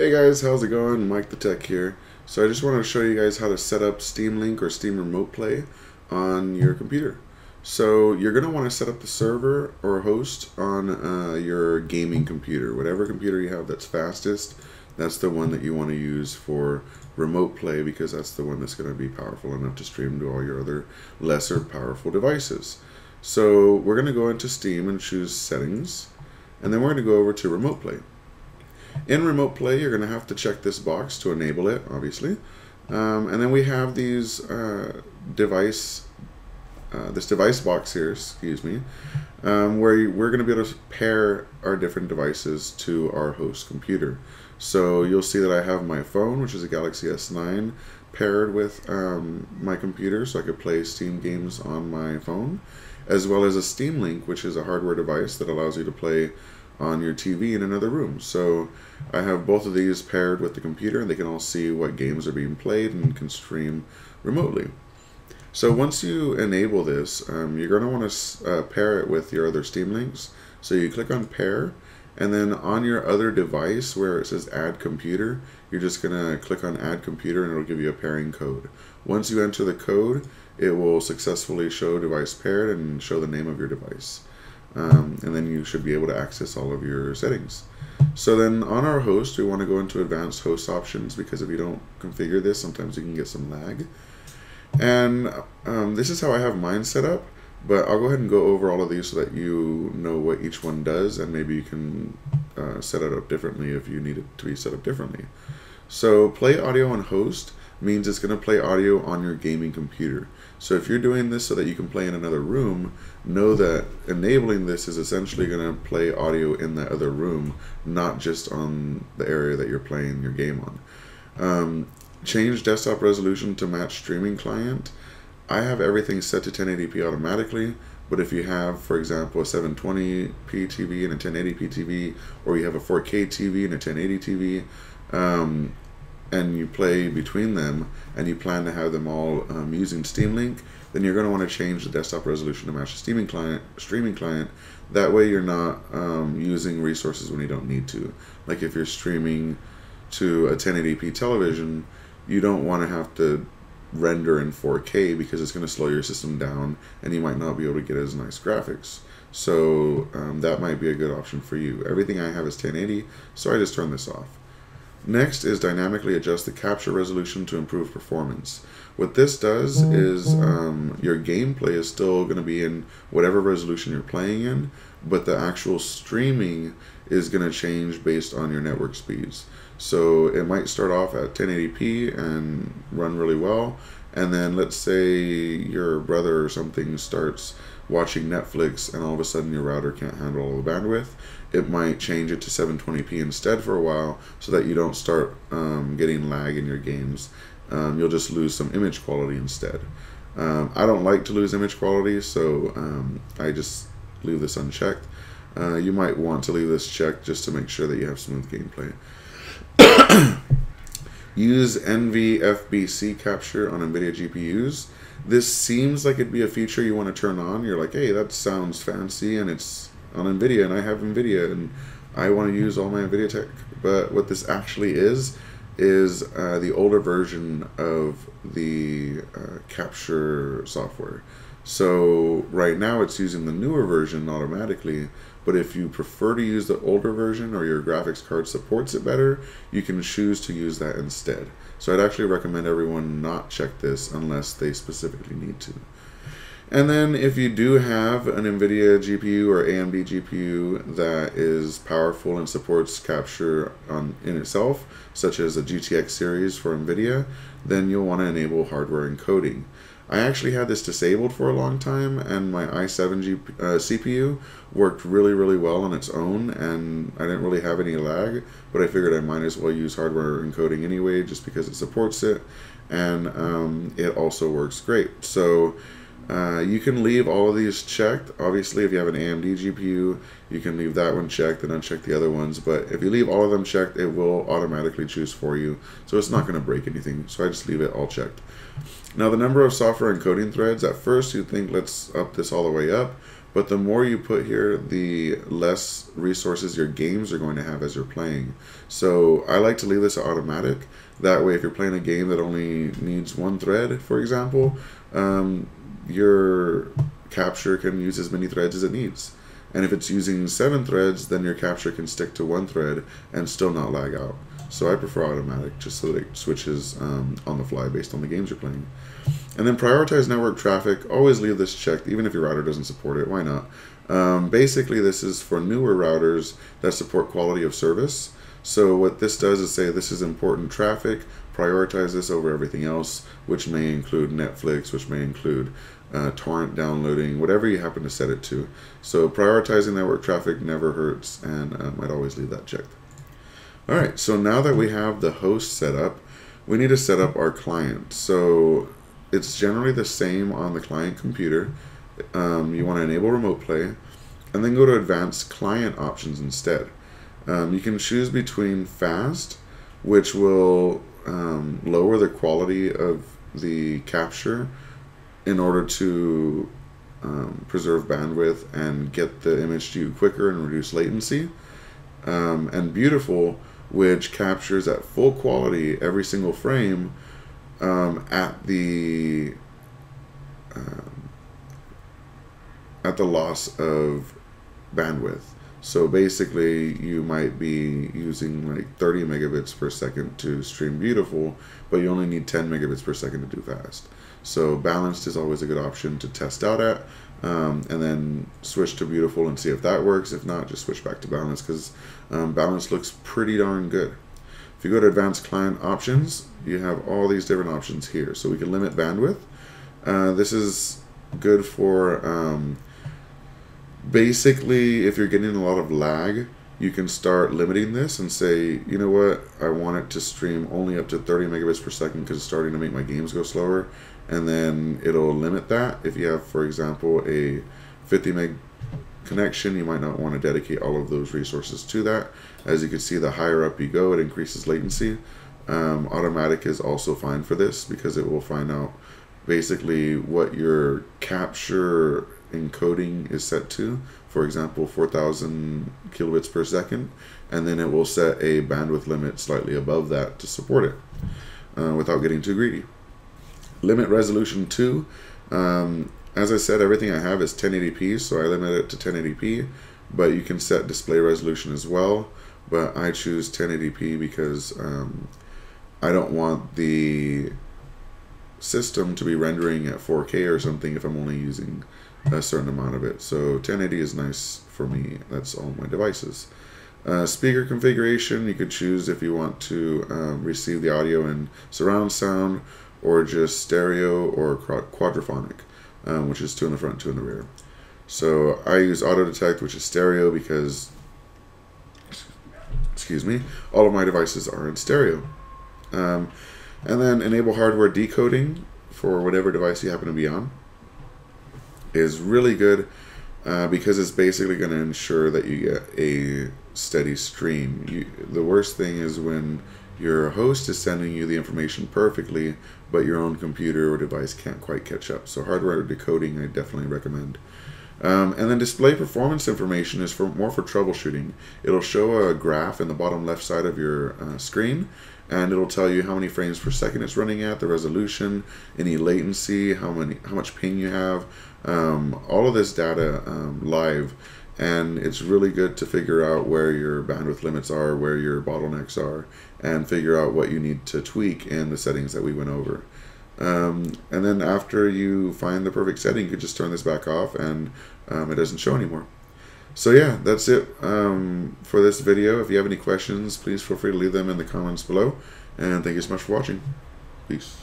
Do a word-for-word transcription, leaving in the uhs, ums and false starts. Hey guys, how's it going? Mike the Tech here. So I just want to show you guys how to set up Steam Link or Steam Remote Play on your computer. So you're going to want to set up the server or host on uh, your gaming computer. Whatever computer you have that's fastest, that's the one that you want to use for Remote Play, because that's the one that's going to be powerful enough to stream to all your other lesser powerful devices. So we're going to go into Steam and choose Settings, and then we're going to go over to Remote Play. In Remote Play, you're going to have to check this box to enable it, obviously. Um, and then we have these uh, device, uh, this device box here, excuse me, um, where we're going to be able to pair our different devices to our host computer. So you'll see that I have my phone, which is a Galaxy S nine, paired with um, my computer, so I could play Steam games on my phone, as well as a Steam Link, which is a hardware device that allows you to play on your T V in another room. So I have both of these paired with the computer, and they can all see what games are being played and can stream remotely. So once you enable this, um, you're going to want to uh, pair it with your other Steam Links. So you click on pair, and then on your other device where it says add computer, you're just going to click on add computer, and it'll give you a pairing code. Once you enter the code, it will successfully show device paired and show the name of your device. Um, and then you should be able to access all of your settings. So then on our host, we want to go into advanced host options, because if you don't configure this, sometimes you can get some lag. And um, this is how I have mine set up, but I'll go ahead and go over all of these so that you know what each one does, and maybe you can uh, set it up differently if you need it to be set up differently. So play audio on host means it's going to play audio on your gaming computer. So if you're doing this so that you can play in another room, know that enabling this is essentially going to play audio in that other room, not just on the area that you're playing your game on. Um, change desktop resolution to match streaming client. I have everything set to ten eighty p automatically, but if you have, for example, a seven twenty p T V and a ten eighty p T V, or you have a four K T V and a ten eighty T V, um, and you play between them, and you plan to have them all um, using Steam Link, then you're going to want to change the desktop resolution to match the streaming client. Streaming client. That way you're not um, using resources when you don't need to. Like if you're streaming to a ten eighty p television, you don't want to have to render in four K, because it's going to slow your system down, and you might not be able to get as nice graphics. So um, that might be a good option for you. Everything I have is ten eighty, so I just turn this off. Next is dynamically adjust the capture resolution to improve performance. What this does is um, your gameplay is still going to be in whatever resolution you're playing in, but the actual streaming is going to change based on your network speeds. So it might start off at ten eighty p and run really well, and then let's say your brother or something starts watching Netflix, and all of a sudden your router can't handle all the bandwidth. It might change it to seven twenty p instead for a while, so that you don't start um, getting lag in your games. Um, you'll just lose some image quality instead. Um, I don't like to lose image quality, so um, I just leave this unchecked. Uh, you might want to leave this checked just to make sure that you have smooth gameplay. Use N V F B C capture on NVIDIA G P Us. This seems like it'd be a feature you want to turn on. You're like, hey, that sounds fancy, and it's on NVIDIA, and I have NVIDIA, and I want to use all my NVIDIA tech. But what this actually is, is uh, the older version of the uh, capture software. So right now it's using the newer version automatically, but if you prefer to use the older version, or your graphics card supports it better, you can choose to use that instead. So I'd actually recommend everyone not check this unless they specifically need to. And then if you do have an NVIDIA G P U or A M D G P U that is powerful and supports capture on, in itself, such as a G T X series for NVIDIA, then you'll want to enable hardware encoding. I actually had this disabled for a long time, and my i seven G P U, uh, C P U worked really, really well on its own, and I didn't really have any lag, but I figured I might as well use hardware encoding anyway, just because it supports it, and um, it also works great. So uh, you can leave all of these checked. Obviously, if you have an A M D G P U, you can leave that one checked and uncheck the other ones, but if you leave all of them checked, it will automatically choose for you, so it's not going to break anything, so I just leave it all checked. Now, the number of software encoding threads, at first you'd think, let's up this all the way up, But the more you put here, the less resources your games are going to have as you're playing. So I like to leave this automatic. That way, if you're playing a game that only needs one thread, for example, um, your capture can use as many threads as it needs. And if it's using seven threads, then your capture can stick to one thread and still not lag out. So I prefer automatic, just so that it switches um, on the fly based on the games you're playing. And then prioritize network traffic. Always leave this checked, even if your router doesn't support it. Why not? Um, basically, this is for newer routers that support quality of service. So what this does is say this is important traffic. Prioritize this over everything else, which may include Netflix, which may include uh, torrent downloading, whatever you happen to set it to. So prioritizing network traffic never hurts, and um, I'd always leave that checked. All right, so now that we have the host set up, we need to set up our client. So it's generally the same on the client computer. Um, you want to enable remote play, and then go to advanced client options instead. Um, you can choose between fast, which will um, lower the quality of the capture in order to um, preserve bandwidth and get the image to you quicker and reduce latency, um, and beautiful, which captures at full quality every single frame um, at the um, at the loss of bandwidth. So basically, you might be using like thirty megabits per second to stream beautiful, but you only need ten megabits per second to do fast. So balanced is always a good option to test out at, um, and then switch to beautiful and see if that works. If not, just switch back to balanced, because um, balanced looks pretty darn good. If you go to advanced client options, you have all these different options here. So we can limit bandwidth. Uh, this is good for... Um, Basically, if you're getting a lot of lag, you can start limiting this and say, you know what, I want it to stream only up to thirty megabits per second because it's starting to make my games go slower, and then it'll limit that. If you have, for example, a fifty meg connection, you might not want to dedicate all of those resources to that. As you can see, the higher up you go, it increases latency. Um, automatic is also fine for this because it will find out basically what your capture encoding is set to, for example, four thousand kilobits per second, and then it will set a bandwidth limit slightly above that to support it uh, without getting too greedy. Limit resolution to, um, as I said, everything I have is ten eighty p, so I limit it to ten eighty p, but you can set display resolution as well, but I choose ten eighty p because um, I don't want the system to be rendering at four K or something if I'm only using a certain amount of it. So ten eighty is nice for me. That's all my devices. Uh, speaker configuration, you could choose if you want to um, receive the audio in surround sound or just stereo or quadraphonic, um, which is two in the front, two in the rear. So I use auto detect, which is stereo, because excuse me, all of my devices are in stereo. Um, and then enable hardware decoding for whatever device you happen to be on is really good uh, because it's basically going to ensure that you get a steady stream. You, the worst thing is when your host is sending you the information perfectly, but your own computer or device can't quite catch up. So hardware decoding, I definitely recommend. Um, and then display performance information is for more for troubleshooting. It'll show a graph in the bottom left side of your uh, screen, and it'll tell you how many frames per second it's running at, the resolution, any latency, how many, how much ping you have, um, all of this data um, live, and it's really good to figure out where your bandwidth limits are, where your bottlenecks are, and figure out what you need to tweak in the settings that we went over. Um, and then after you find the perfect setting, you can just turn this back off, and um, it doesn't show anymore. So yeah, that's it um, for this video. If you have any questions, please feel free to leave them in the comments below. And thank you so much for watching. Peace.